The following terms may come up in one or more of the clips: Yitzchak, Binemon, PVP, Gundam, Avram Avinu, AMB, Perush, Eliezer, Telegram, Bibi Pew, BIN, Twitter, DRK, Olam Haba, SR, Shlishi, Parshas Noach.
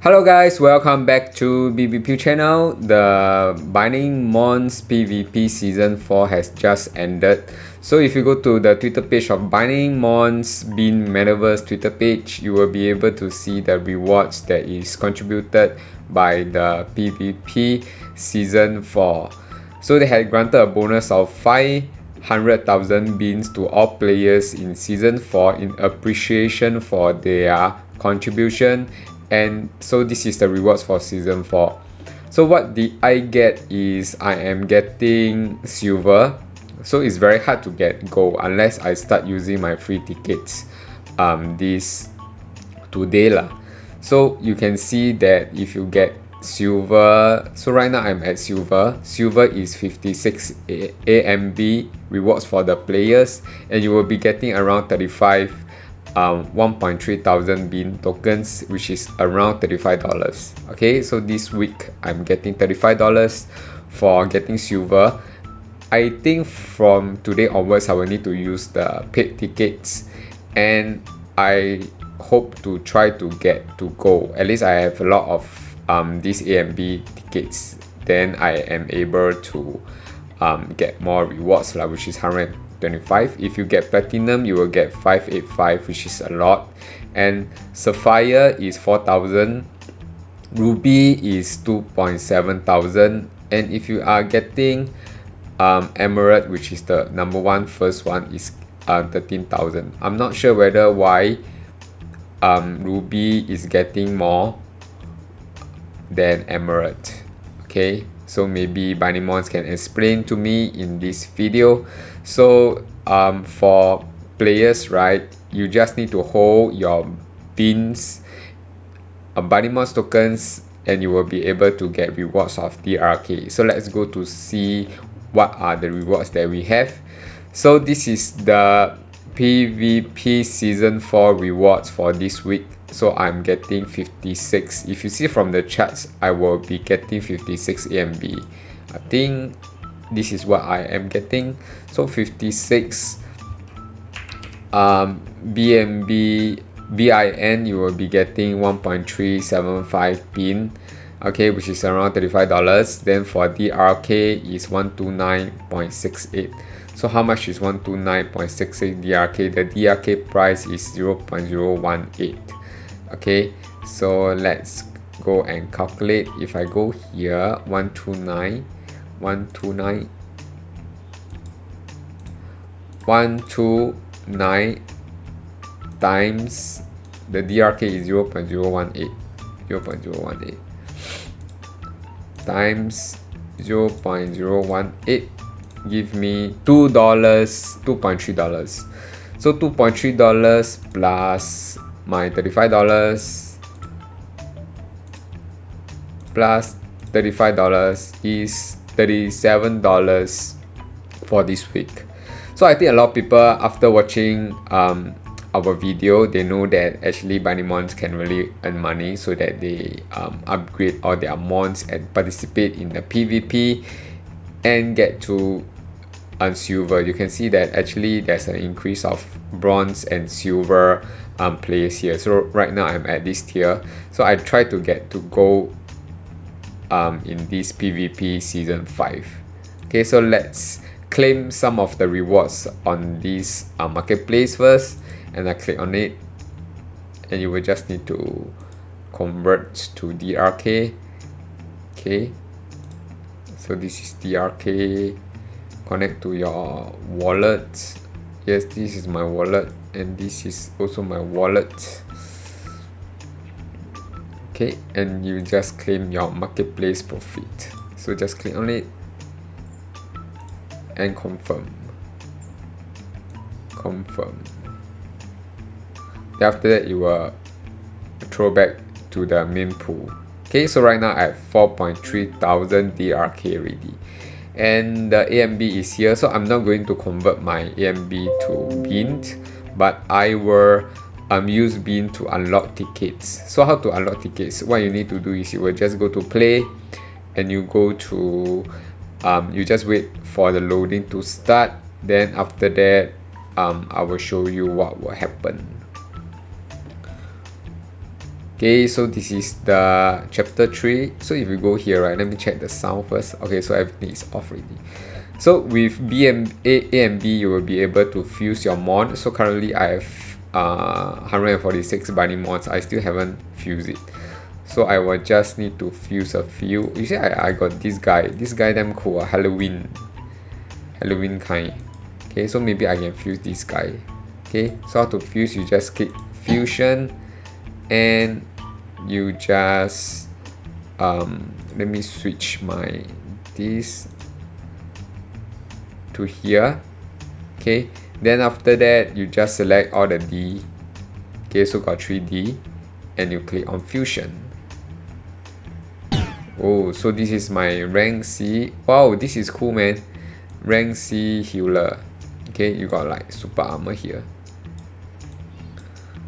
Hello guys, welcome back to Bibi Pew channel. The Binemon's PVP season 4 has just ended. So if you go to the Twitter page of Binemon's BIN Metaverse Twitter page, you will be able to see the rewards that is contributed by the PVP season 4. So they had granted a bonus of 500,000 BINs to all players in season 4 in appreciation for their contribution. And so this is the rewards for season 4. So what did I get is I am getting silver. So it's very hard to get gold unless I start using my free tickets today lah. So you can see that if you get silver, so right now I'm at silver. Silver is 56 AMB rewards for the players, and you will be getting around 1,300 BIN tokens, which is around $35. Okay, so this week I'm getting $35 for getting silver. I think from today onwards I will need to use the paid tickets, and I hope to try to get to gold. At least I have a lot of these AMB tickets, then I am able to get more rewards lah, which is 125. If you get platinum, you will get 585, which is a lot, and sapphire is 4,000, ruby is 2,700, and if you are getting emerald, which is the first one, is 13,000. I'm not sure whether why ruby is getting more than emerald. Okay, so maybe Binemons can explain to me in this video. So for players, right, you just need to hold your bins, Binemons tokens, and you will be able to get rewards of DRK. So let's go to see what are the rewards that we have. So this is the PVP season 4 rewards for this week. So I'm getting 56. If you see from the charts, I will be getting 56 AMB. I think this is what I am getting. So 56 BIN, you will be getting 1.375 BIN, okay, which is around $35. Then for DRK is 129.68. So how much is 129.68 DRK? The DRK price is 0.018. Okay, so let's go and calculate. If I go here, 129 times the DRK is 0.018 times 0.018 give me $2.3. So $2.3 plus my $35 plus $35 is $37 for this week. So I think a lot of people, after watching our video, they know that actually Binemons can really earn money, so that they upgrade all their mons and participate in the PvP and get to earn silver. You can see that actually there's an increase of bronze and silver players here. So right now I'm at this tier, so I try to get to gold in this PvP season 5. Okay, so let's claim some of the rewards on this marketplace first, and I click on it, and you will just need to convert to DRK. Okay, so this is DRK. Connect to your wallet. Yes, this is my wallet, and this is also my wallet. Okay, and you just claim your marketplace profit. So just click on it and confirm. After that, you will throw back to the main pool. Okay, so right now I have 4,300 DRK already, and the AMB is here. So I'm not going to convert my AMB to BIN, but I will use BIN to unlock tickets. So how to unlock tickets? What you need to do is you will just go to play, and you go to you just wait for the loading to start. Then after that, I will show you what will happen. Okay, so this is the chapter 3. So if we go here, right, let me check the sound first. Okay, so everything is off already. So with AMB, you will be able to fuse your mon. So currently I have 146 Binemons. I still haven't fused it. So I will just need to fuse a few. You see, I got this guy. This guy damn cool, Halloween kind. Okay, so maybe I can fuse this guy. Okay, so how to fuse, you just click fusion and you just let me switch my this to here. Okay, then after that you just select all the D. Okay, so got 3D and you click on fusion. Oh, so this is my rank C. Wow, this is cool, man. Rank C healer. Okay, you got like super armor here.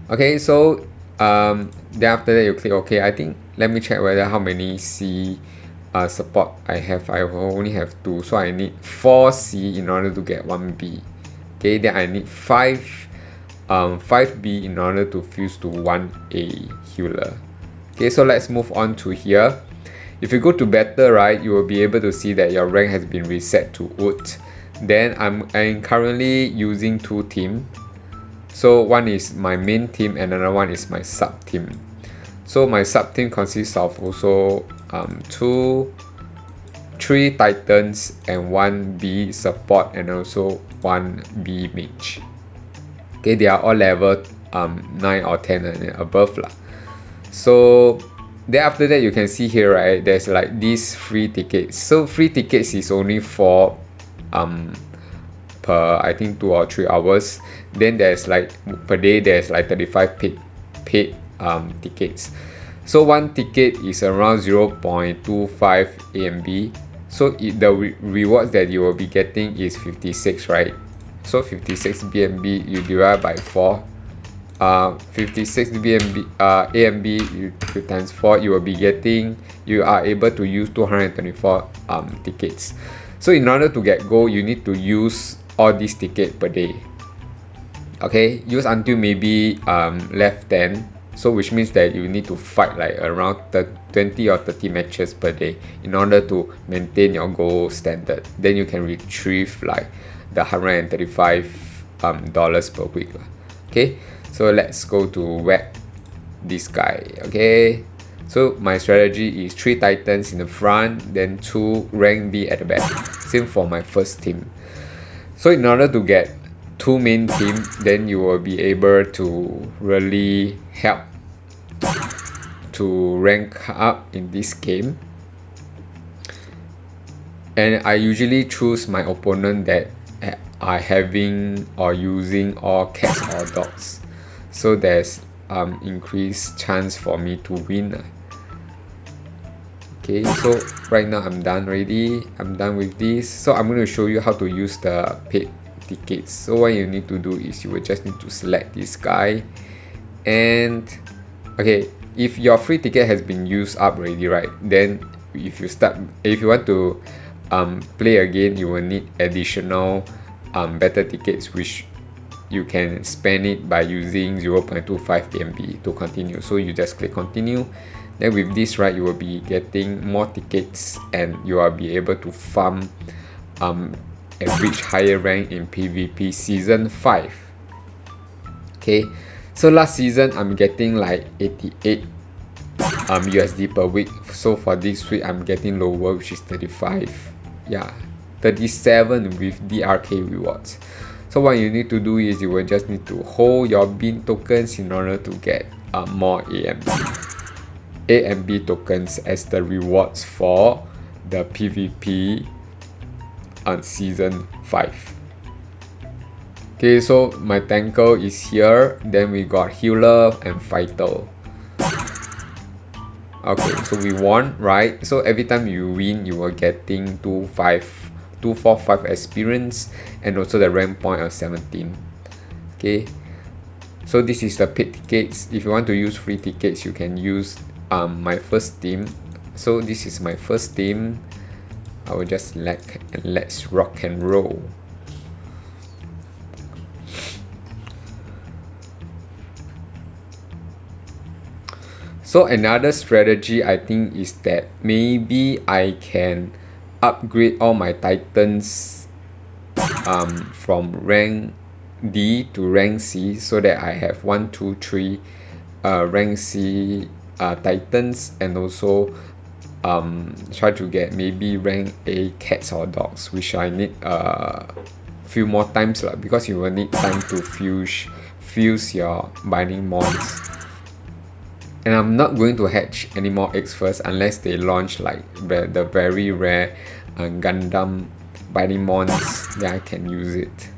Okay, so then after that you click OK. I think let me check whether how many C support I have. I only have 2, so I need 4 C in order to get 1 B. Okay, then I need 5 B in order to fuse to 1 A healer. Okay, so let's move on to here. If you go to battle, right, you will be able to see that your rank has been reset to wood. Then I'm currently using 2 teams. So one is my main team and another one is my sub team. So my sub team consists of also 3 titans and 1 B support and also 1 B mage. Okay, they are all level 9 or 10 and above lah. So then after that you can see here, right, there's like these free tickets. So free tickets is only for per I think 2 or 3 hours. Then there's like per day there's like 35 paid tickets. So one ticket is around 0.25 AMB. So the rewards that you will be getting is 56, right? So 56 BMB you divide by 4. 56 BMB AMB you times 4, you will be getting, you are able to use 224 tickets. So in order to get gold, you need to use all these tickets per day. Okay, use until maybe left 10. So which means that you need to fight like around 20 or 30 matches per day in order to maintain your gold standard. Then you can retrieve like the $135 per week. Okay, so let's go to whack this guy. Okay, so my strategy is 3 titans in the front, then 2 rank B at the back. Same for my first team. So in order to get 2 main team, then you will be able to really help to rank up in this game. And I usually choose my opponent that are having or using all cats or dogs, so there's increased chance for me to win. Okay, so right now I'm done already. I'm done with this. So I'm going to show you how to use the paid tickets. So what you need to do is you will just need to select this guy. And okay, if your free ticket has been used up already, right, then if you want to play again, you will need additional better tickets, which you can spend it by using 0.25 AMB to continue. So you just click continue. Then with this, right, you will be getting more tickets and you will be able to farm and reach higher rank in PVP season 5. Okay, so last season I'm getting like 88 USD per week. So for this week I'm getting lower, which is 35. Yeah, 37 with DRK rewards. So what you need to do is you will just need to hold your BIN tokens in order to get more AMB tokens as the rewards for the PvP on season 5. Okay, so my tanker is here, then we got healer and fighter. Okay, so we won, right? So every time you win, you are getting 245 experience and also the rank point of 17. Okay, so this is the paid tickets. If you want to use free tickets, you can use my first team. So this is my first team. I will just select and let's rock and roll. So another strategy I think is that maybe I can upgrade all my titans from rank D to rank C, so that I have 1, 2, 3 rank C titans, and also try to get maybe rank A cats or dogs, which I need few more times lah, because you will need time to fuse your Binemons. And I'm not going to hatch any more eggs first unless they launch like the very rare Gundam Binemons, then I can use it.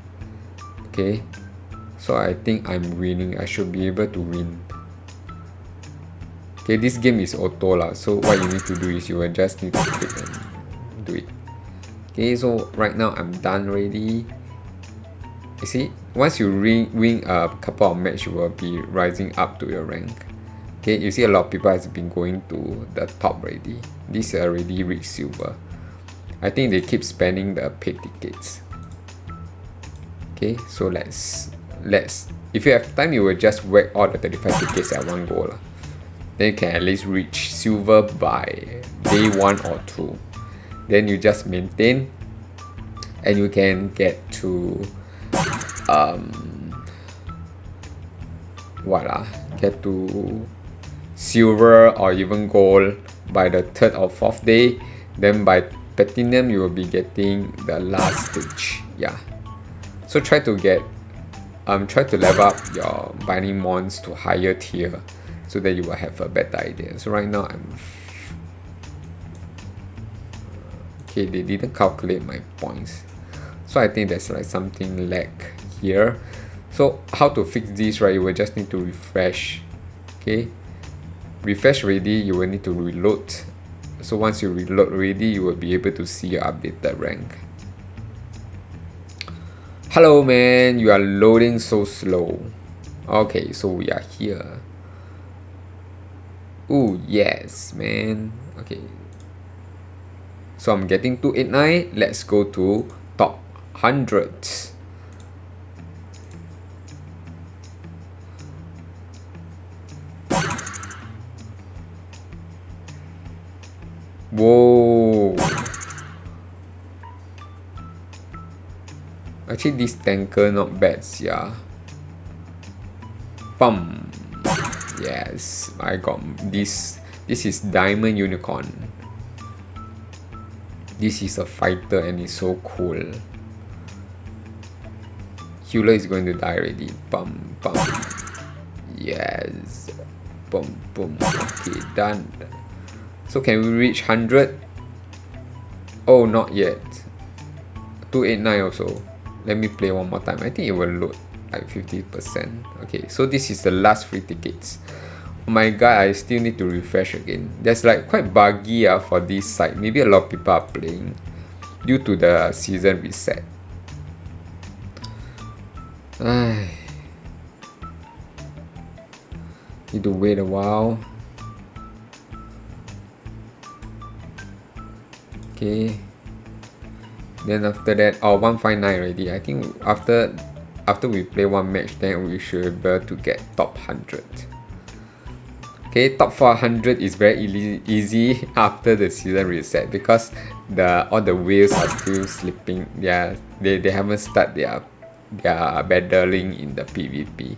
Okay, so I think I'm winning. I should be able to win. Okay, this game is auto lah, so what you need to do is you will just need to click and do it. Okay, so right now I'm done already. You see, once you win a couple of matches, you will be rising up to your rank. Okay, you see a lot of people has been going to the top already. This already reached silver. I think they keep spending the paid tickets. Okay, so let's if you have time, you will just whack all the 35 tickets at one go lah. Then you can at least reach silver by day 1 or 2. Then you just maintain, and you can get to get to silver or even gold by the 3rd or 4th day. Then by platinum, you will be getting the last stage. Yeah. So try to level up your Binemons to higher tier, so that you will have a better idea. So right now I'm okay, they didn't calculate my points, so I think there's like something lag here. So how to fix this, right? You will just need to refresh. Okay, refresh ready, you will need to reload. So once you reload ready, you will be able to see your updated rank. Hello man, you are loading so slow. Okay, so we are here. Oh yes man. Okay, so I'm getting 289. Let's go to top 100. Whoa, actually this tanker not bad. Yeah, pump. Yes, I got this. This is Diamond Unicorn. This is a fighter and it's so cool. Hula is going to die already. Bum bum. Yes. Boom boom. Okay, done. So can we reach 100? Oh, not yet. 289 also. Let me play one more time. I think it will load. Like 50%. Okay, so this is the last free tickets. Oh my god, I still need to refresh again. That's like quite buggy for this site. Maybe a lot of people are playing due to the season reset. Need to wait a while. Okay, then after that, oh, 159 already. I think after we play one match, then we should be able to get top 100. Okay, top 400 is very easy after the season reset, because all the whales are still sleeping. Yeah, they haven't started their battling in the PVP.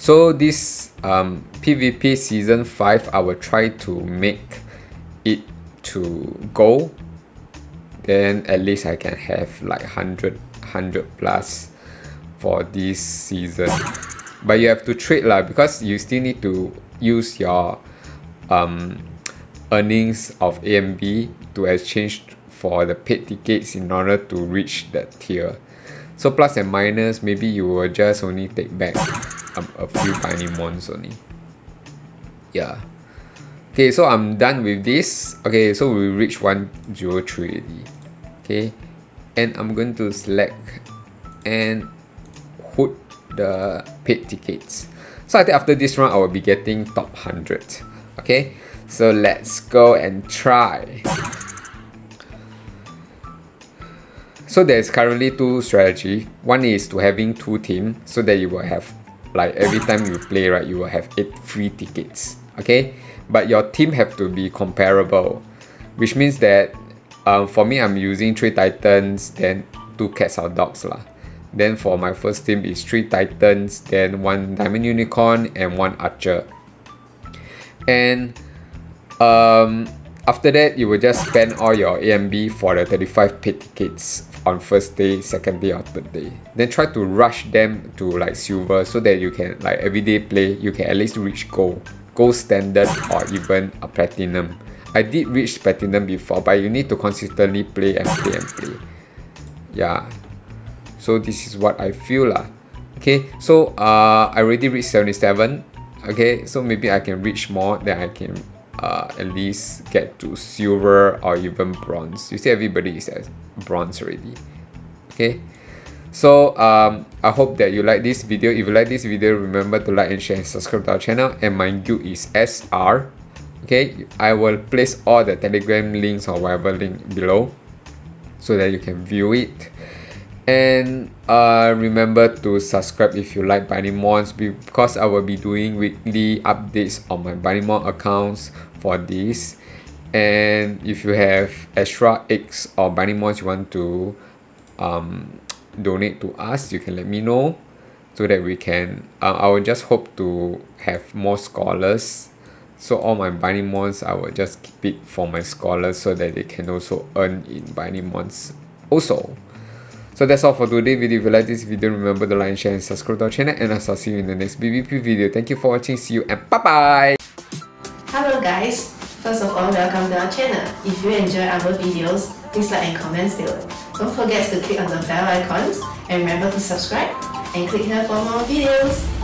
So this PVP season 5, I will try to make it to gold. Then at least I can have like 100 plus for this season. But you have to trade lah, because you still need to use your earnings of AMB to exchange for the paid tickets in order to reach that tier. So plus and minus, maybe you will just only take back a few Binemons only. Yeah. Okay, so I'm done with this. Okay, so we reach 103 already. Okay, and I'm going to select and hood the paid tickets. So I think after this round, I will be getting top 100. Okay, so let's go and try. So there's currently two strategy. One is to having two teams so that you will have, like, every time you play, right, you will have 8 free tickets, okay? But your team have to be comparable, which means that for me, I'm using 3 titans, then 2 cats or dogs lah. Then for my first team is 3 titans, then 1 diamond unicorn and 1 archer. And after that, you will just spend all your AMB for the 35 paid tickets on first day, second day or third day. Then try to rush them to like silver so that you can, like, everyday play, you can at least reach gold standard or even a platinum. I did reach platinum before, but you need to consistently play and play and play. Yeah. So this is what I feel lah. Okay, so I already reached 77. Okay, so maybe I can reach more, then I can at least get to silver or even bronze. You see, everybody is at bronze already. Okay, so I hope that you like this video. If you like this video, remember to like and share and subscribe to our channel. And my guild is SR. Okay, I will place all the Telegram links or whatever link below so that you can view it. And remember to subscribe if you like Binemons, because I will be doing weekly updates on my Binemon accounts for this. And if you have extra eggs or Binemons you want to donate to us, you can let me know so that we can. I will just hope to have more scholars. So all my Binemons, I will just keep it for my scholars so that they can also earn in Binemons also. So that's all for today's video. If you like this video, remember to like, share and subscribe to our channel, and I'll see you in the next BBP video. Thank you for watching, see you, and bye-bye! Hello guys! First of all, welcome to our channel. If you enjoy our videos, please like and comment below. Don't forget to click on the bell icons and remember to subscribe and click here for more videos.